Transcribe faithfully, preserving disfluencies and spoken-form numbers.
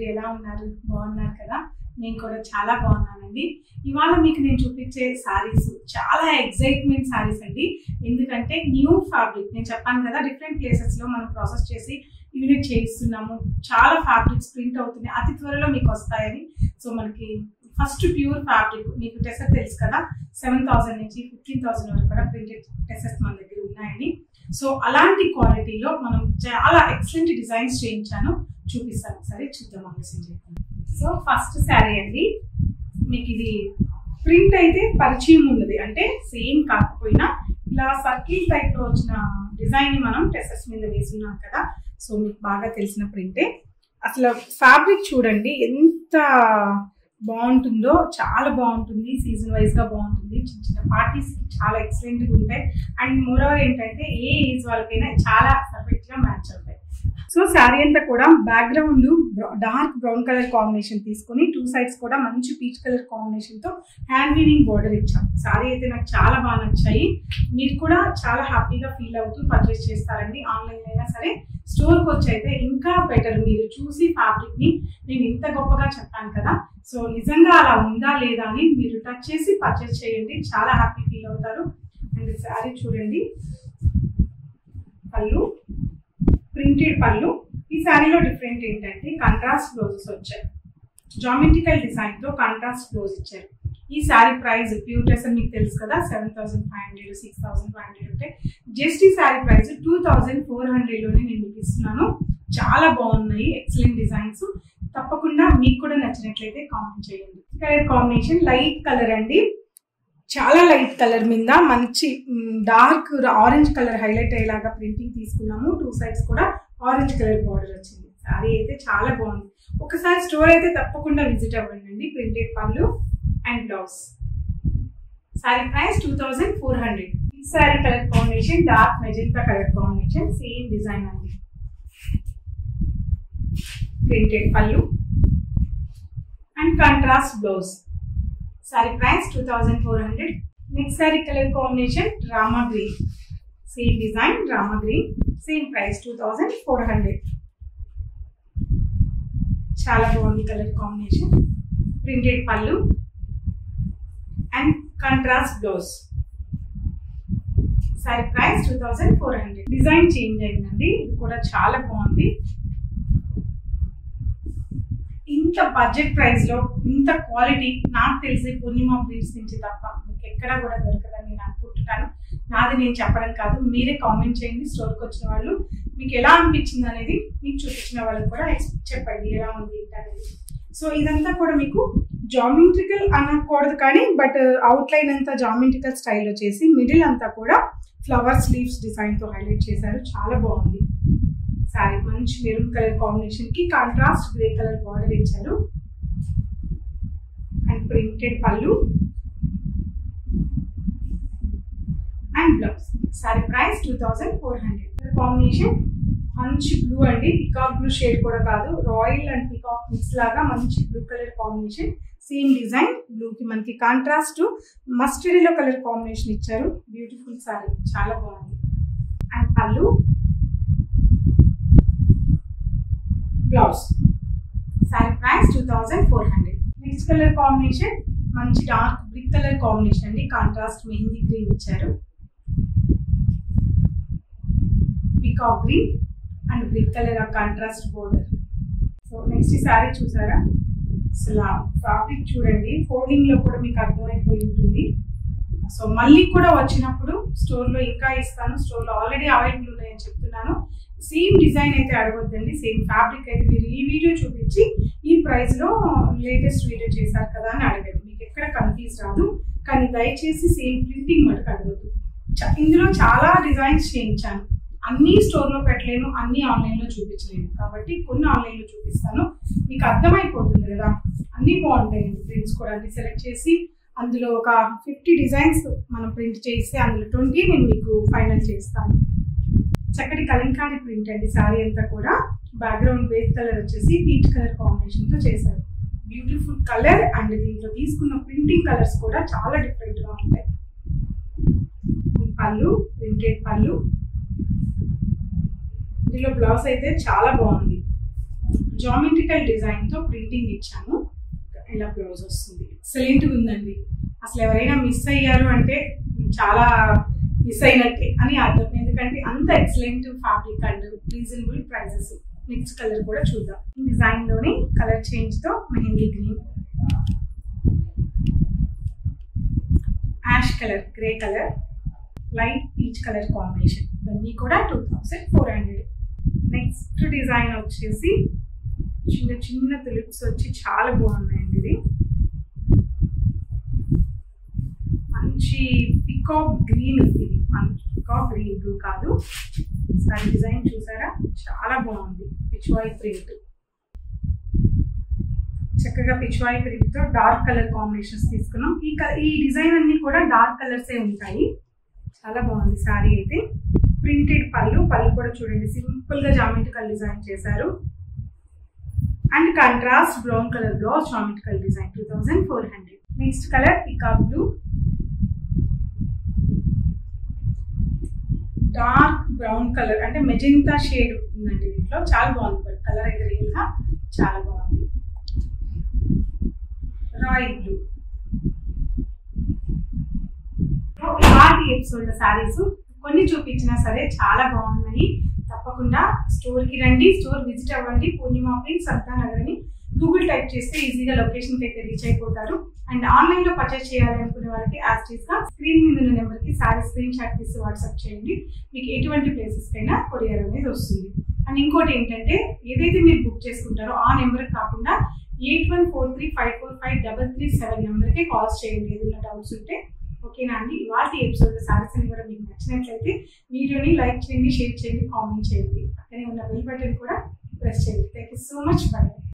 అందరూ ఎలా ఉన్నారు, బాగున్నారు కదా? నేను కూడా చాలా బాగున్నానండి. ఇవాళ మీకు నేను చూపించే శారీస్ చాలా ఎగ్జైట్మెంట్ శారీస్ అండి. ఎందుకంటే న్యూ ఫ్యాబ్రిక్, నేను చెప్పాను కదా డిఫరెంట్ ప్లేసెస్లో మనం ప్రాసెస్ చేసి యూనిట్ చేయిస్తున్నాము. చాలా ఫ్యాబ్రిక్స్ ప్రింట్ అవుతున్నాయి, అతి త్వరలో మీకు వస్తాయని. సో మనకి ఫస్ట్ ప్యూర్ ఫ్యాబ్రిక్ మీకు టెసెస్ తెలుసు కదా, సెవెన్ థౌసండ్ నుంచి ఫిఫ్టీన్ థౌసండ్ వరకు కూడా ప్రింటెడ్ టెసెస్ మన దగ్గర ఉన్నాయని. సో అలాంటి క్వాలిటీలో మనం చాలా ఎక్సలెంట్ డిజైన్స్ చేయించాను, చూపిస్తాను ఒకసారి చూద్దాం ఆలోచన చెప్తాను. సో ఫస్ట్ శారీ అండి, మీకు ఇది ప్రింట్ అయితే పరిచయం ఉన్నది, అంటే సేమ్ కాకపోయినా ఇలా సర్కిల్ టైప్లో వచ్చిన డిజైన్ని మనం టెసెస్ మీద వేసున్నాం కదా. సో మీకు బాగా తెలిసిన ప్రింటే. అసలు ఫ్యాబ్రిక్ చూడండి ఎంత బాగుంటుందో, చాలా బాగుంటుంది. సీజన్ వైజ్గా బాగుంటుంది, చిన్న చిన్న పార్టీస్కి చాలా ఎక్సలెంట్గా ఉంటాయి. అండ్ మోరోవర్ ఏంటంటే ఏ ఏజ్ వాళ్ళకైనా చాలా పర్ఫెక్ట్గా మ్యాచ్ అవుతాయి. సో శారీ అంతా కూడా background dark brown colour combination తీసుకొని టూ సైడ్స్ కూడా మంచి పీచ్ కలర్ కాంబినేషన్తో హ్యాండ్ వీవింగ్ బోర్డర్ ఇచ్చాం. శారీ అయితే నాకు చాలా బాగా నచ్చాయి. మీరు కూడా చాలా హ్యాపీగా ఫీల్ అవుతూ పర్చేస్ చేస్తారండి. ఆన్లైన్ అయినా సరే స్టోర్కి వచ్చి అయితే ఇంకా బెటర్. మీరు చూసి ఫ్యాబ్రిక్ని నేను ఇంత గొప్పగా చెప్పాను కదా, సో నిజంగా అలా ఉందా లేదా అని మీరు టచ్ చేసి పర్చేస్ చేయండి, చాలా హ్యాపీ ఫీల్ అవుతారు. అండ్ శారీ చూడండి, పళ్ళు ప్రింటెడ్ పళ్ళు. ఈ శారీలో డిఫరెంట్ ఏంటంటే కాంట్రాస్ట్ బ్లౌజెస్ వచ్చాయి, జామెట్రికల్ డిజైన్తో కాంట్రాస్ట్ బ్లౌజ్ ఇచ్చారు. ఈ శారీ ప్రైస్ ప్యూర్ టెసర్ మీకు తెలుసు కదా, seven thousand five hundred six thousand five hundred ఉంటాయి. జస్ట్ ఈ sari price two thousand four హండ్రెడ్లోనే నేను మీకు ఇస్తున్నాను. చాలా బాగున్నాయి, ఎక్సలెంట్ డిజైన్స్. తప్పకుండా మీకు కూడా నచ్చినట్లయితే కామెంట్ చేయండి. కలర్ కాంబినేషన్ లైట్ కలర్ అండి, చాలా లైట్ కలర్ మీద మంచి డార్క్ ఆరెంజ్ కలర్ హైలైట్ అయ్యేలాగా ప్రింటింగ్ తీసుకున్నాము. టూ సైడ్స్ కూడా ఆరెంజ్ కలర్ బార్డర్ వచ్చింది. శారీ అయితే చాలా బాగుంది. ఒకసారి స్టోర్ అయితే తప్పకుండా విజిట్ అవ్వండి. Printed pallu and blouse. Sari price two thousand four hundred. ఈ sari colour combination dark magenta colour combination, same design అండి. Printed pallu and contrast blouse. Sari price two thousand four hundred. Next sari colour combination Rama green, same design Rama green, same price two thousand four hundred. చాలా బాగుంది colour combination. Printed pallu and contrast blouse. Sari price two thousand four hundred. Design change అయిందండి, ఇది కూడా చాలా బాగుంది. ఇంత budget price లో ఇంత క్వాలిటీ నాకు తెలిసి పూర్ణిమ ప్రింట్స్ నుంచి తప్ప మీకు ఎక్కడా కూడా దొరకదని నేను అనుకుంటున్నాను. నాది నేను చెప్పడం కాదు, మీరే కామెంట్ చేయండి. స్టోర్కి వచ్చిన వాళ్ళు మీకు ఎలా అనిపించింది అనేది మీకు చూపించిన వాళ్ళకి కూడా చెప్పండి ఎలా ఉంది ఏంటనేది. సో ఇదంతా కూడా మీకు జామెట్రికల్ అనకూడదు కానీ, బట్ అవుట్లైన్ అంతా జామెట్రికల్ స్టైల్లో చేసి మిడిల్ అంతా కూడా ఫ్లవర్స్ లీవ్స్ డిజైన్తో హైలైట్ చేశారు. చాలా బాగుంది సారీ. మంచి మెరూన్ కలర్ కాంబినేషన్ కి కాంట్రాస్ట్ గ్రే కలర్ బార్డర్ ఇచ్చారు and printed pallu and blouse. Sari price two thousand four hundred. Combination మంచి బ్లూ అండి, పికాక్ బ్లూ షేడ్ కూడా కాదు, రాయల్ అండ్ పికాక్ మిక్స్ లాగా మంచి blue colour combination. Same design బ్లూకి మనకి contrast mustard yellow colour combination ఇచ్చారు. బ్యూటిఫుల్ సారీ, చాలా బాగుంది. And pallu, blouse. Sari price two thousand four hundred. Next colour combination మంచి డార్క్ బ్రిక్ కలర్ కాంబినేషన్ అండి, కాంట్రాస్ట్ మెహందీ గ్రీన్ ఇచ్చారు. Peacock green and brick colour contrast border. So next ఈ శారీ చూసారా, అసలు fabric చూడండి, ఫోల్డింగ్లో కూడా మీకు అర్థమైపోయి ఉంటుంది. సో మళ్ళీ కూడా వచ్చినప్పుడు స్టోర్లో ఇంకా ఇస్తాను. స్టోర్లో ఆల్రెడీ అవైలబుల్ ఉన్నాయని చెప్తున్నాను. సేమ్ డిజైన్ అయితే అడగొద్దండి, సేమ్ ఫ్యాబ్రిక్ అయితే మీరు ఈ వీడియో చూపించి ఈ ప్రైస్లో లేటెస్ట్ వీడియో చేశారు కదా అని అడగండి, మీకు ఎక్కడ కన్ఫ్యూజ్ రాదు. కానీ దయచేసి సేమ్ ప్రింటింగ్ మటుకు అడగద్దు. ఇందులో చాలా డిజైన్స్ చేయించాను, అన్నీ స్టోర్లో పెట్టలేను, అన్నీ ఆన్లైన్లో చూపించలేను. కాబట్టి కొన్ని ఆన్లైన్లో చూపిస్తాను, మీకు అర్థమైపోతుంది కదా. అన్నీ బాగుంటాయండి ప్రింట్స్ కూడా, అన్ని సెలెక్ట్ చేసి అందులో ఒక ఫిఫ్టీ డిజైన్స్ మనం ప్రింట్ చేసి అందులో ట్వంటీ నేను మీకు ఫైనల్ చేస్తాను. చక్కటి కలంకారీ ప్రింట్ అండి శారీ అంతా కూడా. బ్యాక్గ్రౌండ్ బేస్ కలర్ వచ్చేసి పీచ్ కలర్ కాంబినేషన్తో చేశారు. బ్యూటిఫుల్ కలర్ అండ్ దీంట్లో తీసుకున్న ప్రింటింగ్ కలర్స్ కూడా చాలా డిఫరెంట్గా ఉంటాయి. పళ్ళు, ప్రింటెడ్ పళ్ళు. ఇందులో బ్లౌజ్ అయితే చాలా బాగుంది, జామెట్రికల్ డిజైన్ తో ప్రింటింగ్ ఇచ్చాను. ఇలా బ్లౌజ్ వస్తుంది, ఎక్సలెంట్గా ఉందండి. అసలు ఎవరైనా మిస్ అయ్యారు అంటే చాలా మిస్ అయినట్టే అని అర్థం, ఎందుకంటే అంత excellent fabric and reasonable prices. Next colour కూడా చూద్దాం. ఈ డిజైన్ లోని కలర్ చేంజ్ తో mehndi green, ash colour, grey colour, light peach colour combination. ఇవన్నీ కూడా two thousand four hundred. Next design వచ్చేసి చిన్న చిన్న తులిప్స్ వచ్చి చాలా బాగున్నాయండి. ఇది మంచి పికాక్ గ్రీన్, ఇది మంచి పికాక్ గ్రీన్ బ్లూ కాదు. దాని డిజైన్ చూసారా, చాలా బాగుంది. పిచ్వాయి ప్రింట్, చక్కగా పిచ్వాయి ప్రింట్ తో డార్క్ కలర్ కాంబినేషన్స్ తీసుకున్నాం. ఈ ఈ డిజైన్ అన్ని కూడా డార్క్ కలర్సే ఉంటాయి. చాలా బాగుంది సారీ అయితే. ప్రింటెడ్ పళ్ళు, పళ్ళు కూడా చూడండి సింపుల్ గా జామెట్రికల్ డిజైన్ చేశారు. And contrast brown colour blouse, geometrical design two thousand four hundred. Next colour peacock blue, dark brown colour, అంటే మెజెంటా షేడ్ ఉందండి దీంట్లో. చాలా బాగుంది కలర్ అయితే, రియల్ గా చాలా బాగుంది. Royal blue. Party episode saris కొన్ని చూపించినా సరే చాలా బాగున్నాయి. తప్పకుండా స్టోర్కి రండి, స్టోర్ విజిట్ అవ్వండి. పూర్ణిమా ప్రింట్, సత్తానగర్ అని గూగుల్ టైప్ చేస్తే ఈజీగా లొకేషన్కి అయితే రీచ్ అయిపోతారు. అండ్ ఆన్లైన్లో పర్చేస్ చేయాలనుకునే వాళ్ళకి యాస్టీస్గా స్క్రీన్ మీద ఉన్న నెంబర్కి శారీ స్క్రీన్ షాట్ తీసి వాట్సాప్ చేయండి. మీకు ఎటువంటి ప్లేసెస్కైనా కొరియర్ అనేది వస్తుంది. అండ్ ఇంకోటి ఏంటంటే, ఏదైతే మీరు బుక్ చేసుకుంటారో ఆ నెంబర్కి కాకుండా eight one four three five four five double three seven నెంబర్కే కాల్ చేయండి ఏదైనా డౌట్స్ ఉంటే. ఓకేనా అండి, వాటి ఎపిసోడ్లో సారీస్ అని కూడా మీకు నచ్చినట్లయితే వీడియోని లైక్ చేయండి, షేర్ చేయండి, కామెంట్ చేయండి. అక్కడే ఉన్న బెల్ బటన్ కూడా ప్రెస్ చేయండి. Thank you so much. Bye.